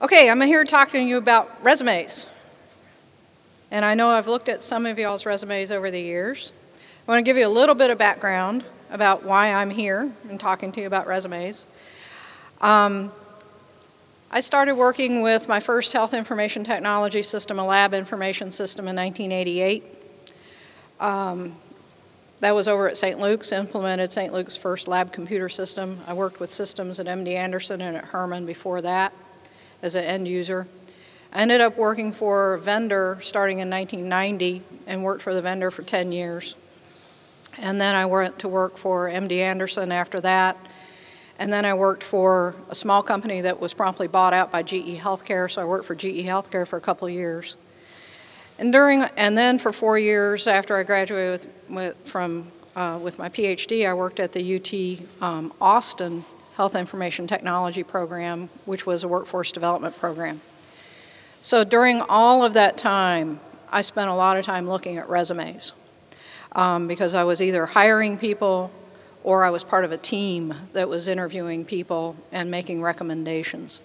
Okay, I'm here talking to you about resumes. And I know I've looked at some of y'all's resumes over the years. I want to give you a little bit of background about why I'm here and talking to you about resumes. I started working with my first health information technology system, a lab information system, in 1988. That was over at St. Luke's, implemented St. Luke's first lab computer system. I worked with systems at MD Anderson and at Herman before that as an end user. I ended up working for a vendor starting in 1990 and worked for the vendor for 10 years. And then I went to work for MD Anderson after that. And then I worked for a small company that was promptly bought out by GE Healthcare, so I worked for GE Healthcare for a couple of years. And then for 4 years after I graduated with my PhD, I worked at the UT Austin Health Information Technology Program, which was a workforce development program. So during all of that time, I spent a lot of time looking at resumes because I was either hiring people or I was part of a team that was interviewing people and making recommendations.